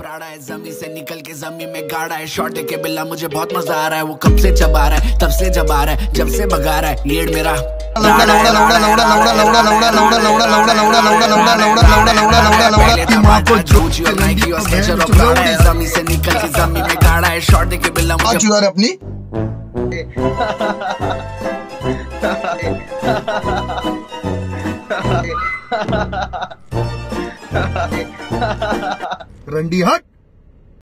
प्राड़ा है, जमी से निकल के जमी में गाड़ा है। शॉर्ट के बिल्ला मुझे बहुत मजा आ रहा है। वो कब से चबा रहा है, तब से जबा रहा है, जब से भगा रहा है। येड़ मेरा लौड़ा लौड़ा लौड़ा लौड़ा लौड़ा लौड़ा लौड़ा लौड़ा लौड़ा लौड़ा लौड़ा लौड़ा लौड़ा लौड़ा लौड़ा लौड़ा लौड़ा दिमाग को जोची और नाइकी और स्केचर और प्राड़ा है, जमी से निकल के जमी में गाड़ा है। शॉर्ट के बिल्ला मुझे आज यार अपनी रंडी हट।